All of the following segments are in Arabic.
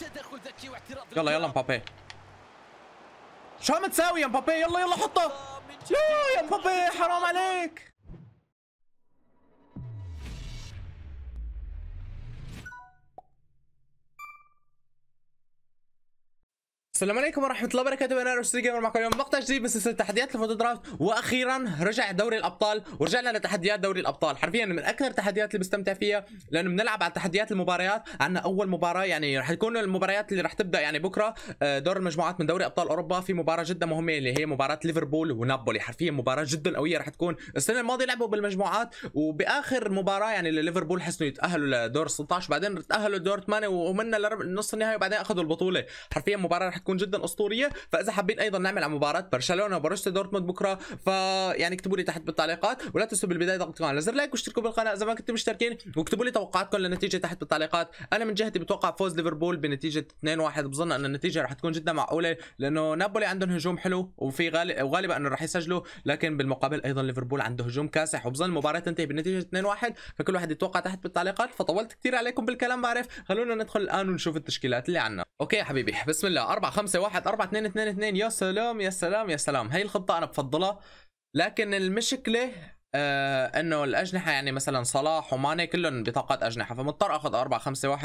تدخل ذكي واعتراض. يلا يلا مبابي، شو عم تساوي يا مبابي؟ يلا يلا حطها يا مبابي، حرام عليك. السلام عليكم ورحمة الله وبركاته، انا روستري جيمر معكم اليوم مقطع جديد من سلسلة تحديات الفوتو درافت، واخيرا رجع دوري الابطال ورجعنا لتحديات دوري الابطال، حرفيا من اكثر التحديات اللي بستمتع فيها لانه بنلعب على تحديات المباريات، عندنا اول مباراة يعني رح تكون المباريات اللي رح تبدا يعني بكره دور المجموعات من دوري ابطال اوروبا، في مباراة جدا مهمة اللي هي مباراة ليفربول ونابولي، حرفيا مباراة جدا قوية رح تكون، السنة الماضية لعبوا بالمجموعات وباخر مباراة يعني ليفربول حسنوا يتأهلوا لدور 16 وبعدين تأهلوا لدور 8 ومنا لنص النهائي وبعدين اخذوا البطولة، حرفيا مباراة رح تكون جدا اسطوريه. فاذا حابين ايضا نعمل على مباراه برشلونه وبروسيا دورتموند بكره، فيعني اكتبوا لي تحت بالتعليقات، ولا تنسوا بالبدايه ضغطوا على زر لايك واشتركوا بالقناه اذا ما كنتم مشتركين، واكتبوا لي توقعاتكم للنتيجه تحت بالتعليقات. انا من جهتي بتوقع فوز ليفربول بنتيجه 2-1، بظن ان النتيجه رح تكون جدا معقوله لانه نابولي عندهم هجوم حلو وفي غالبا انه رح يسجلوا، لكن بالمقابل ايضا ليفربول عنده هجوم كاسح، وبظن المباراه تنتهي بنتيجه 2-1، فكل واحد يتوقع تحت بالتعليقات. فطولت كثير عليكم بالكلام بعرف، خلونا ندخل الان ونشوف التشكيلات اللي عندنا. اوكي حبيبي، بسم الله. 4-5-1 4-2-2-2. يا سلام يا سلام يا سلام، هي الخطة أنا بفضلها، لكن المشكلة إنه الأجنحة يعني مثلا صلاح وماني كلهم بطاقات أجنحة، فمضطر آخذ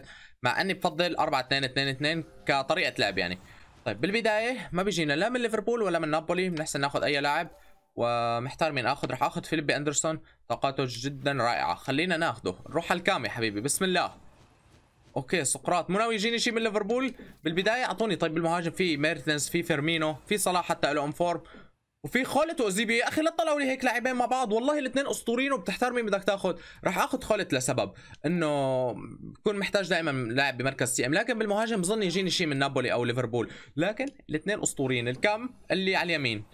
4-5-1 مع إني بفضل 4-2-2-2 كطريقة لعب يعني. طيب بالبداية ما بيجينا لا من ليفربول ولا من نابولي، بنحسن ناخذ أي لاعب، ومحتار مين آخذ، رح آخذ فيليب أندرسون، طاقاته جدا رائعة، خلينا ناخذه، نروح على الكامي حبيبي، بسم الله. اوكي سقراط، مو ناوي يجيني شيء من ليفربول بالبدايه، اعطوني طيب بالمهاجم في ميرتنز، في فيرمينو، في صلاح حتى له انفورم، وفي خولت واوزيبي، يا اخي لا تطلعوا لي هيك لاعبين مع بعض، والله الاثنين اسطوريين وبتحتار مين بدك تاخذ، راح اخذ خولت لسبب انه بكون محتاج دائما لاعب بمركز سي ام، لكن بالمهاجم بظن يجيني شيء من نابولي او ليفربول، لكن الاثنين اسطوريين، الكم اللي على اليمين.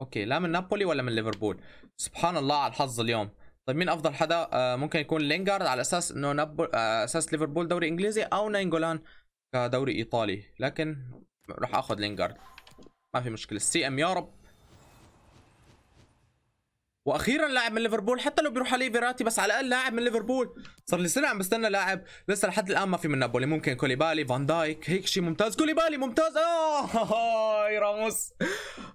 اوكي لا من نابولي ولا من ليفربول، سبحان الله على الحظ اليوم. طيب مين افضل حدا؟ ممكن يكون لينغارد على اساس انه اساس ليفربول دوري انجليزي، او ناينجولان كدوري ايطالي، لكن راح اخذ لينغارد ما في مشكله، السي ام يا رب. واخيرا لاعب من ليفربول، حتى لو بيروح عليه فيراتي بس على الاقل لاعب من ليفربول، صار لي سنه عم بستنى لاعب لسه لحد الان ما في من نابولي. ممكن كوليبالي، فان دايك، هيك شيء ممتاز. كوليبالي ممتاز، اه راموس،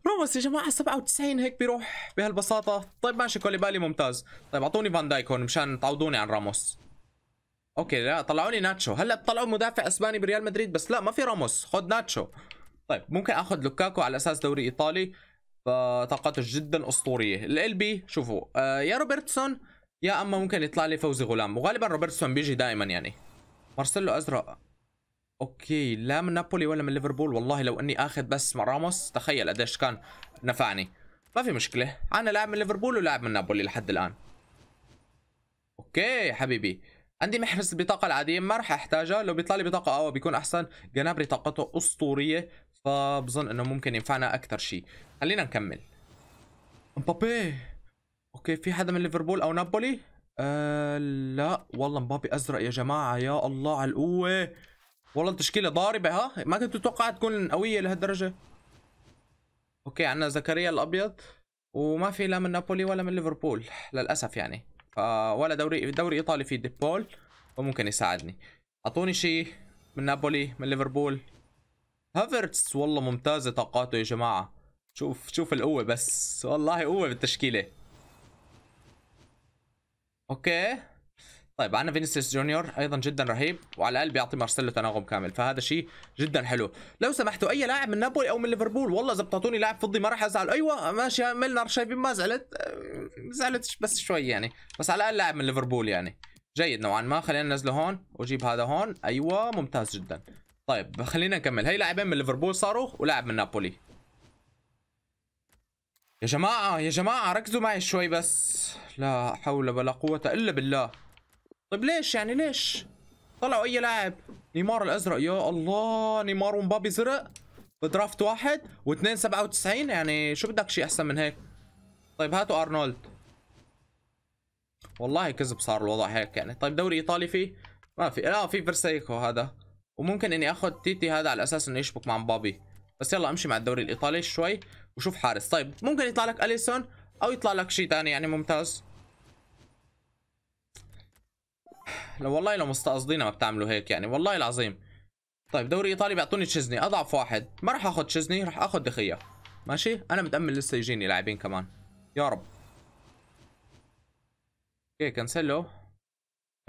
راموس يا جماعه 97 هيك بيروح بهالبساطه. طيب ماشي كوليبالي ممتاز. طيب اعطوني فان دايك هون مشان تعوضوني عن راموس. اوكي لا طلعوا لي ناتشو، هلا بطلعوا مدافع اسباني بريال مدريد بس لا ما في راموس، خذ ناتشو. طيب ممكن اخذ لوكاكو على اساس دوري ايطالي، طاقته جدا اسطوريه. ال بي شوفوا يا روبرتسون يا اما ممكن يطلع لي فوزي غلام، وغالبا روبرتسون بيجي دائما يعني. مارسيلو ازرق، اوكي لا من نابولي ولا من ليفربول، والله لو اني اخذ بس مع راموس تخيل قديش كان نفعني. ما في مشكله، عندنا لاعب من ليفربول ولاعب من نابولي لحد الان. اوكي حبيبي، عندي محرز البطاقه العاديه ما راح احتاجها، لو بيطلع لي بطاقه قوي بيكون احسن. جنابري طاقته اسطوريه، فبظن انه ممكن ينفعنا اكثر شيء. خلينا نكمل. مبابي، اوكي في حدا من ليفربول او نابولي؟ لا والله مبابي ازرق يا جماعه، يا الله على القوه، والله التشكيله ضاربه، ها ما كنت اتوقع تكون قويه لهالدرجه. اوكي عندنا زكريا الابيض، وما في لا من نابولي ولا من ليفربول للاسف يعني، ولا دوري ايطالي في ديبول وممكن يساعدني. اعطوني شيء من نابولي، من ليفربول. هافرتس والله ممتازه طاقاته يا جماعه، شوف شوف القوه بس، والله قوه بالتشكيله. اوكي طيب عندنا فينيسيوس جونيور ايضا جدا رهيب، وعلى الاقل بيعطي مارسيلو تناغم كامل، فهذا شيء جدا حلو. لو سمحتوا اي لاعب من نابولي او من ليفربول، والله اذا بتعطوني لاعب فضي ما راح ازعل. ايوه ماشي ميلنر، شايفين ما زعلت، زعلت بس شوي يعني، بس على الاقل لاعب من ليفربول يعني جيد نوعا ما. خلينا ننزله هون واجيب هذا هون، ايوه ممتاز جدا. طيب خلينا نكمل، هي لاعبين من ليفربول صاروا ولاعب من نابولي. يا جماعة يا جماعة ركزوا معي شوي بس، لا حول ولا قوة إلا بالله. طيب ليش يعني ليش؟ طلعوا أي لاعب. نيمار الأزرق، يا الله نيمار ومبابي زرق بدرافت واحد، واثنين 97 يعني، شو بدك شيء أحسن من هيك؟ طيب هاتوا أرنولد. والله كذب صار الوضع هيك يعني. طيب دوري إيطالي فيه؟ ما في، لا في فيرسيكو هذا، وممكن اني اخذ تيتي هذا على اساس انه يشبك مع مبابي، بس يلا امشي مع الدوري الايطالي شوي وشوف حارس. طيب ممكن يطلع لك اليسون او يطلع لك شيء ثاني يعني ممتاز. لو والله لو مستقصدين ما بتعملوا هيك يعني، والله العظيم. طيب دوري ايطالي بيعطوني تشيزني اضعف واحد، ما راح اخذ تشيزني، راح اخذ دخية. ماشي، انا متامل لسه يجيني لاعبين كمان، يا رب. اوكي كنسلو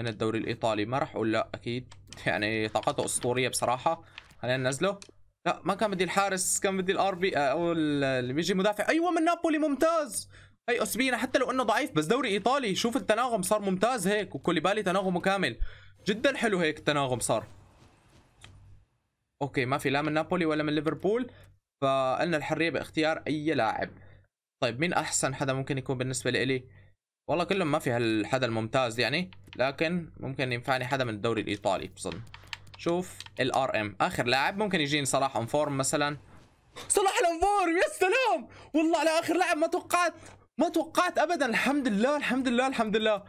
من الدوري الايطالي، ما راح اقول لا اكيد، يعني طاقته اسطوريه بصراحه. خلينا ننزله. لا ما كان بدي الحارس، كان بدي الار بي او اللي بيجي مدافع. ايوه من نابولي ممتاز. هي اسبينا حتى لو انه ضعيف بس دوري ايطالي، شوف التناغم صار ممتاز هيك، وكوليبالي تناغمه كامل جدا حلو هيك التناغم صار. اوكي ما في لا من نابولي ولا من ليفربول، فقلنا الحريه باختيار اي لاعب. طيب مين احسن حدا ممكن يكون بالنسبه لي؟ والله كلهم ما في هالحدا الممتاز يعني، لكن ممكن ينفعني حدا من الدوري الايطالي بظن. شوف الار ام اخر لاعب ممكن يجيني، صلاح انفورم مثلا. صلاح الانفورم، يا سلام والله على اخر لاعب، ما توقعت ابدا. الحمد لله الحمد لله الحمد لله،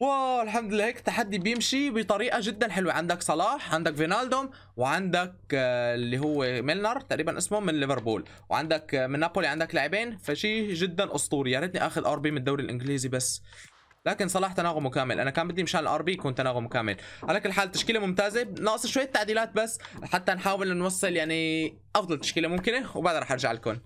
واو الحمد لله. هيك التحدي بيمشي بطريقه جدا حلوه، عندك صلاح، عندك فينالدوم، وعندك اللي هو ميلنر تقريبا اسمه من ليفربول، وعندك من نابولي عندك لاعبين، فشي جدا اسطوري. يا ريتني اخذ ار بي من الدوري الانجليزي بس، لكن صلاح تناغمه كامل، انا كان بدي مشان الار بي يكون تناغمه كامل. على كل حال تشكيله ممتازه، ناقص شويه تعديلات بس حتى نحاول نوصل يعني افضل تشكيله ممكنه، وبعدها رح ارجع لكم.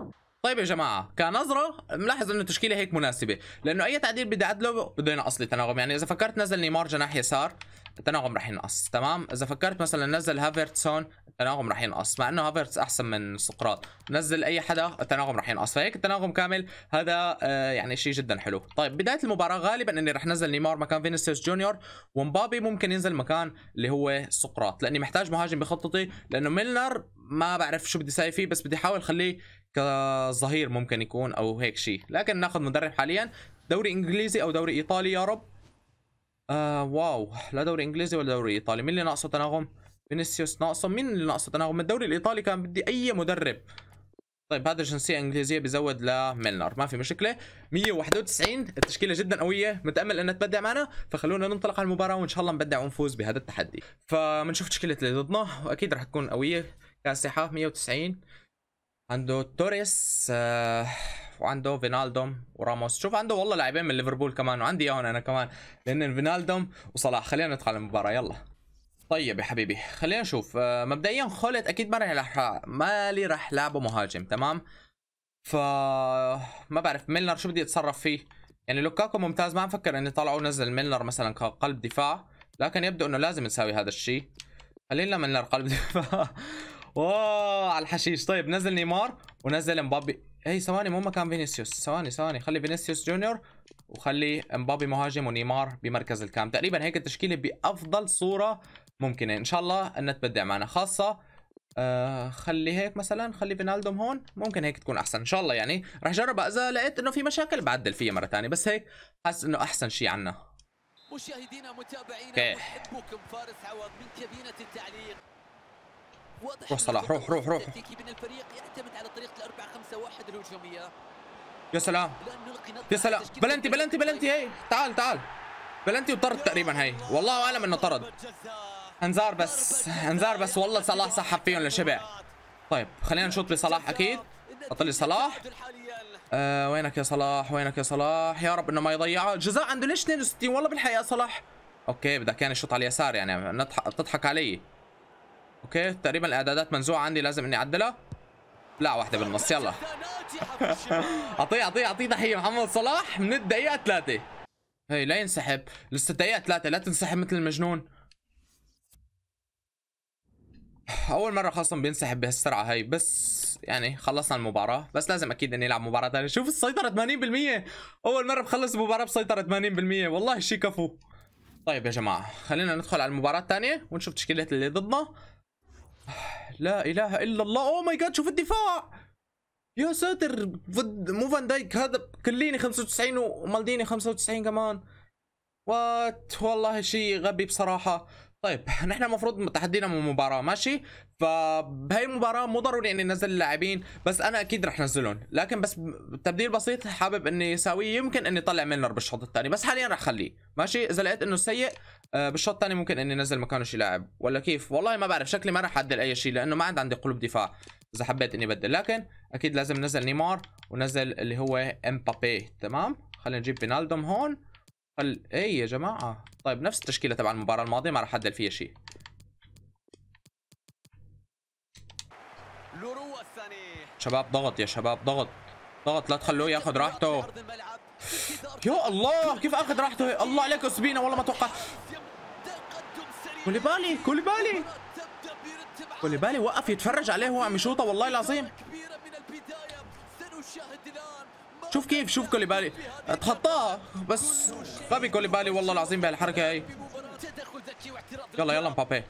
طيب يا جماعه كنظره ملاحظ انه التشكيله هيك مناسبه، لانه اي تعديل بدي اعدله بده ينقص لي تناغم، يعني اذا فكرت نزل نيمار جناح يسار التناغم راح ينقص، تمام؟ اذا فكرت مثلا نزل هافرتسون التناغم راح ينقص، مع انه هافرتس احسن من سقراط، نزل اي حدا التناغم راح ينقص، فهيك التناغم كامل هذا يعني شيء جدا حلو. طيب بدايه المباراه غالبا اني راح نزل نيمار مكان فينيسيوس جونيور، ومبابي ممكن ينزل مكان اللي هو سقراط، لاني محتاج مهاجم بخطتي، لانه ميلنر ما بعرف شو بدي ساوي فيه، بس بدي احاول اخليه كظهير ممكن يكون او هيك شيء، لكن ناخذ مدرب حاليا دوري انجليزي او دوري ايطالي يا رب. واو لا دوري انجليزي ولا دوري ايطالي، مين اللي ناقصه تناغم؟ فينيسيوس ناقصه، مين اللي ناقصه تناغم؟ من الدوري الايطالي كان بدي اي مدرب. طيب هذا جنسيه انجليزيه بزود لميلنر، ما في مشكله. 191 التشكيله جدا قويه، متامل انها تبدع معنا، فخلونا ننطلق على المباراه وان شاء الله نبدع ونفوز بهذا التحدي. فبنشوف تشكيله اللي ضدنا واكيد راح تكون قويه. كاسحه 190 عنده توريس، وعنده فينالدوم وراموس، شوف عنده والله لاعبين من ليفربول كمان، وعندي اياهم انا كمان لان فينالدوم وصلاح. خلينا ندخل على المباراه يلا. طيب يا حبيبي خلينا نشوف. مبدئيا خولت اكيد ما لي رح لعبه مهاجم، تمام؟ ف ما بعرف ميلنر شو بدي اتصرف فيه، يعني لوكاكو ممتاز ما عم فكر اني طلعه ونزل ميلنر مثلا كقلب دفاع، لكن يبدو انه لازم نساوي هذا الشيء، خلينا ميلنر قلب دفاع. اوه على الحشيش. طيب نزل نيمار ونزل مبابي، هي ثواني مو مكان فينيسيوس، ثواني خلي فينيسيوس جونيور وخلي مبابي مهاجم ونيمار بمركز الكام، تقريبا هيك التشكيله بافضل صوره ممكنه، ان شاء الله انها تبدع معنا خاصه. خلي هيك مثلا، خلي فينالدوم هون، ممكن هيك تكون احسن ان شاء الله، يعني رح اجربها اذا لقيت انه في مشاكل بعدل فيها مره ثانيه، بس هيك حاسس انه احسن شيء عنا. مشاهدينا متابعينا محبوكم فارس عوض من كابينه التعليق. روح صلاح روح روح روح. يا سلام يا سلام، بلنتي بلنتي بلنتي، هي تعال تعال بلنتي، وطرد تقريبا هي، والله اعلم انه طرد. انذار بس والله صلاح سحب فيهم لشبع. طيب خلينا نشوط بصلاح اكيد، حط لي صلاح. وينك يا صلاح وينك يا صلاح، يا رب انه ما يضيعها. جزاء عنده ليش 62 والله بالحقيقه صلاح. اوكي بدك يعني شوط على اليسار، يعني تضحك علي. اوكي تقريبا الاعدادات منزوعه عندي، لازم اني اعدلها. لا واحده بالنص يلا. اعطيه تحيه محمد صلاح من الدقيقه 3. هي لا ينسحب لسه الدقيقه 3، لا تنسحب مثل المجنون. اول مره خاصه بينسحب بهالسرعه هي، بس يعني خلصنا المباراه، بس لازم اكيد اني العب مباراه ثانيه. شوف السيطره 80%، اول مره بخلص المباراه بسيطره 80%، والله شيء كفو. طيب يا جماعه خلينا ندخل على المباراه الثانيه ونشوف تشكيله اللي ضدنا. لا اله الا الله، اوه ماي جاد شوف الدفاع يا ساتر، مو فان دايك هذا، كليني 95 ومالديني 95 كمان، وات والله شيء غبي بصراحه. طيب نحن المفروض تحدينا من المباراه ماشي، فبهي المباراه مو ضروري اني انزل اللاعبين، بس انا اكيد رح نزلهم، لكن بس تبديل بسيط حابب اني اساويه، يمكن اني طلع ميلنر بالشوط الثاني، بس حاليا رح خليه ماشي، اذا لقيت انه سيء بالشوط الثاني ممكن اني انزل مكانه شي لاعب ولا كيف، والله ما بعرف، شكلي ما رح اعدل اي شيء لانه ما عندي قلوب دفاع اذا حبيت اني بدل، لكن اكيد لازم نزل نيمار ونزل اللي هو امبابي، تمام؟ خلينا نجيب فينالدوم هون، ايه يا جماعة. طيب نفس التشكيلة تبع المباراة الماضية، ما راح أعدل فيها شيء. شباب ضغط يا شباب، ضغط ضغط، لا تخلوه ياخذ راحته. يا الله كيف اخذ راحته. الله عليك اسبينا، والله ما توقع. كوليبالي كوليبالي كوليبالي وقف يتفرج عليه وهو عم يشوطه، والله العظيم. شوف كيف، شوف كوليبالي تخطاها، بس غبي كوليبالي والله العظيم بهالحركه هي. يلا يلا مبابي،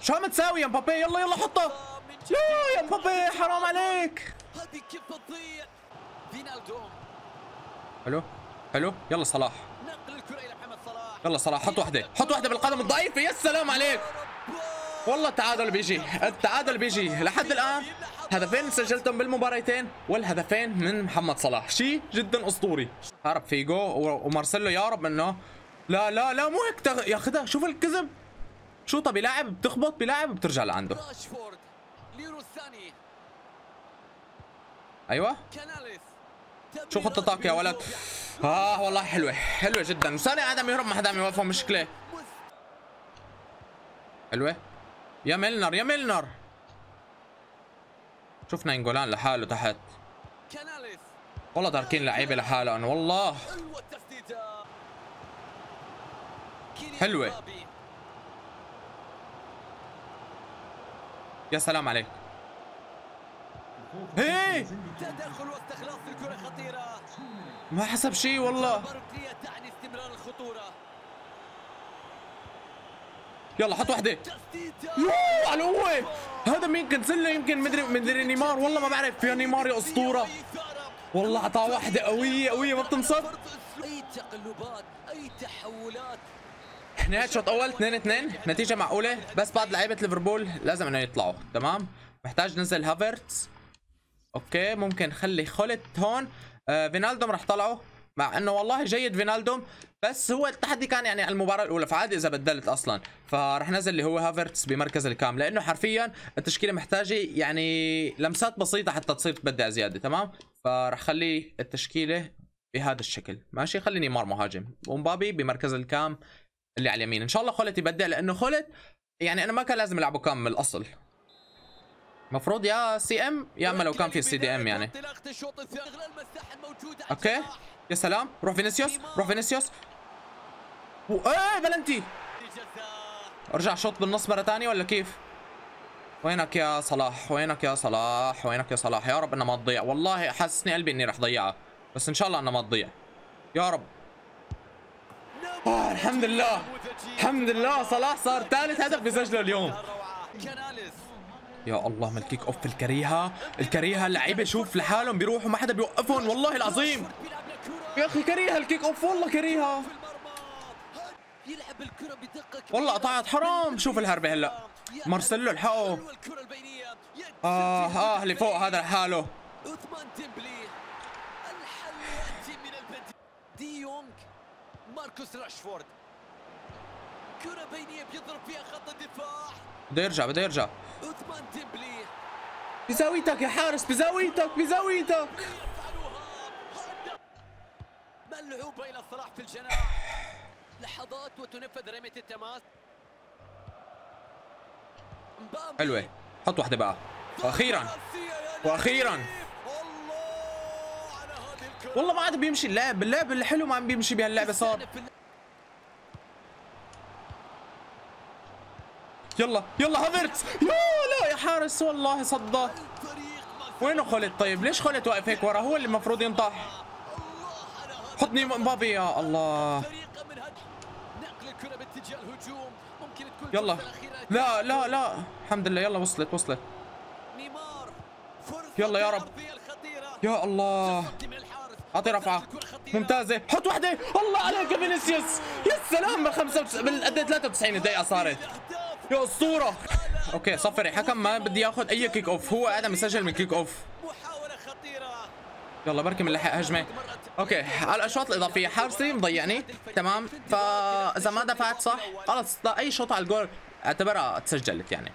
شو عم تساوي يا مبابي؟ يلا يلا حطها يا مبابي، حرام عليك. حلو حلو، يلا صلاح، يلا صلاح، حط وحده، حط وحده بالقدم الضعيفه. يا سلام عليك، والله التعادل بيجي، التعادل بيجي. لحد الان هدفين سجلتهم بالمباراتين، والهدفين من محمد صلاح، شيء جدا اسطوري. هرب فيجو ومارسيلو، يا رب انه لا لا لا مو هيك ياخذها. شوف الكذب، شوطه بلاعب بتخبط بلاعب بترجع لعنده. ايوه شو خطتك يا ولد. والله حلوه حلوه جدا. وساني قاعد عم يهرب، ما حدا عم يوقفه، مشكله. حلوه يا ميلنر يا ميلنر. شفنا انجولان لحاله تحت، والله تاركين لعيبه لحالهم والله. حلوه، يا سلام عليك. ايه تدخل واستخلاص الكره خطيره، ما حسب شيء والله. يلا حط وحده، يوه على القوه. هذا مين؟ كنسله يمكن، مدري نيمار، والله ما بعرف. يا نيمار يا اسطوره، والله اعطاه وحده قويه قويه ما بتنصب. اي تقلبات اي تحولات. نهايه شوط اول 2-2، نتيجه معقوله، بس بعض لعيبه ليفربول لازم انه يطلعوا. تمام، محتاج ننزل هافرتز. اوكي ممكن خلي خلت هون. فينالدوم رح طلعه، مع انه والله جيد فينالدوم، بس هو التحدي كان يعني المباراه الاولى، فعادي اذا بدلت اصلا. فرح نزل اللي هو هافرتز بمركز الكام، لانه حرفيا التشكيله محتاجه يعني لمسات بسيطه حتى تصير تبدع زياده. تمام، فرح خلي التشكيله بهذا الشكل. ماشي، خلي نيمار مهاجم ومبابي بمركز الكام اللي على اليمين. ان شاء الله خلت يبدع، لانه خلت يعني انا ما كان لازم العبه كام من الاصل، مفروض يا سي ام يا اما لو كان في سي دي ام يعني. اوكي يا سلام، روح فينيسيوس روح فينيسيوس، وايه بلنتي. ارجع شوط بالنص مره ثانيه ولا كيف؟ وينك يا صلاح، وينك يا صلاح، وينك يا صلاح. يا رب انها ما تضيع، والله حاسسني قلبي اني رح ضيعها، بس ان شاء الله انها ما تضيع يا رب. الحمد لله الحمد لله، صلاح صار ثالث هدف بسجله اليوم. يا الله من الكيك اوف، الكريهه الكريهه، اللعيبه شوف لحالهم بيروحوا ما حدا بيوقفهم والله العظيم. يا اخي كريهه الكيك اوف، والله كريهه، والله قطعت حرام. شوف الهربه هلا، مارسيلو الحقه. اللي فوق هذا لحاله. ماركوس راشفورد كرة بينية بيضرب فيها خط الدفاع، بده يرجع بده يرجع. عثمان ديمبلي بزاويتك يا حارس، بزاويتك بزاويتك. ملعوبة إلى صلاح في الجناح، لحظات وتنفذ رمية التماس. حلوة، حط واحدة بقى، وأخيرا وأخيرا. والله ما عاد بيمشي اللاعب، اللاعب اللي حلو ما عم بيمشي بهاللعبه صار. يلا يلا هافرتز، لا يا حارس والله صدق. وينه خلت؟ طيب ليش خلت واقف هيك ورا؟ هو اللي المفروض ينطح. حطني مبابي، يا الله. يلا لا لا لا، الحمد لله، يلا وصلت وصلت. يلا يا رب، يا الله. اعطي رفعه ممتازه، حط وحده. الله عليك يا فينيسيوس، يا سلام. من 93 دقيقه صارت، يا اسطوره. اوكي صفري حكم، ما بدي ياخذ اي كيك اوف، هو قاعد عم يسجل من كيك اوف. يلا بركي بنلحق هجمه. اوكي على الاشواط الاضافيه حارسي مضيعني. تمام، فاذا ما دفعت صح خلص، اي شوط على الجول اعتبرها تسجلت يعني.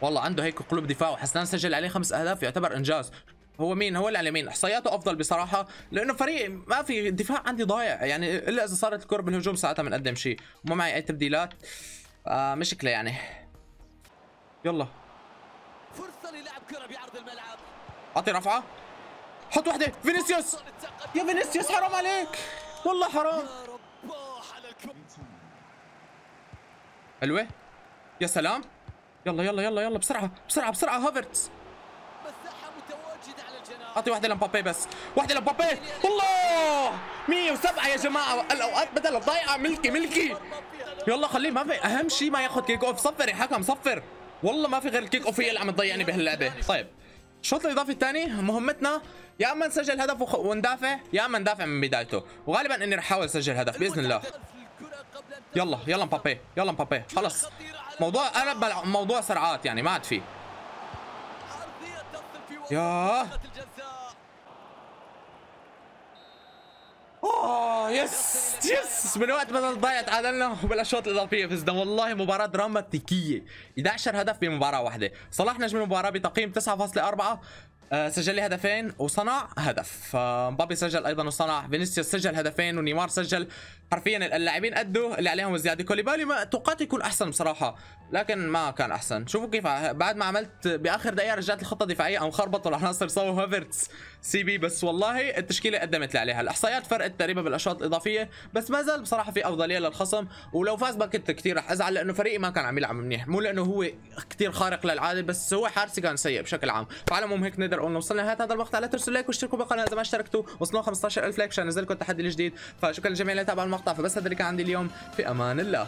والله عنده هيك قلوب دفاع، وحسنان سجل عليه 5 اهداف، يعتبر انجاز. هو مين هو اللي على اليمين، احصائياته افضل بصراحه، لانه فريق ما في دفاع عندي ضايع يعني، الا اذا صارت الكره بالهجوم ساعتها بنقدم شيء، وما معي اي تبديلات مشكله يعني. يلا فرصه للعب كره بعرض الملعب، اعطي رفعه، حط وحده، فينيسيوس يا فينيسيوس حرام عليك والله حرام. حلوه يا سلام، يلا يلا يلا يلا بسرعه بسرعه بسرعه هافرتس، اعطي واحدة لمبابي بس، واحدة لمبابي، الله 107 يا جماعة، الأوقات بدل ضايعة ملكي ملكي. يلا خليه ما في، أهم شيء ما ياخذ كيك أوف، صفر يا حكم صفر، والله ما في غير الكيك أوف هي اللي عم تضيعني بهاللعبة. طيب الشوط الإضافي الثاني مهمتنا يا إما نسجل هدف وندافع، يا إما ندافع من بدايته، وغالبا إني رح أحاول أسجل هدف بإذن الله. يلا يلا مبابي، يلا مبابي، خلص موضوع قلب موضوع سرعات يعني ما عاد فيه. ياه يس يس، من وقت بدل ضيع تعادلنا، وبالاشواط الاضافيه فزنا، والله مباراه دراماتيكيه، 11 هدف بمباراه واحده، صلاح نجم المباراه بتقييم 9.4 سجل لي هدفين وصنع هدف، مبابي سجل ايضا وصنع، فينيسيوس سجل هدفين ونيمار سجل، حرفيا اللاعبين ادوا اللي عليهم وزياده، كوليبالي ما توقعت يكون احسن بصراحه لكن ما كان احسن. شوفوا كيف بعد ما عملت باخر دقيقه رجعت الخطه الدفاعيه او خربطوا العناصر سووا هافرتس سي بي، بس والله التشكيله قدمت اللي عليها، الاحصائيات فرقت تقريبا بالاشواط الاضافيه، بس ما زال بصراحه في افضليه للخصم، ولو فاز ما كنت كثير رح ازعل لانه فريقي ما كان عم يلعب منيح، مو لانه هو كثير خارق للعاده بس هو حارسي كان سيء بشكل عام. فعلى العموم هيك نقدر نقول وصلنا لنهايه هذا المقطع، لا تنسوا اللايك واشتركوا بالقناه اذا ما اشتركتوا، وصلنا 15000 لايك مشان انزل لكم تحدي جديد، فشكرا للجميع اللي تابعوا المقطع، فبس هذا اللي كان عندي اليوم، في امان الله.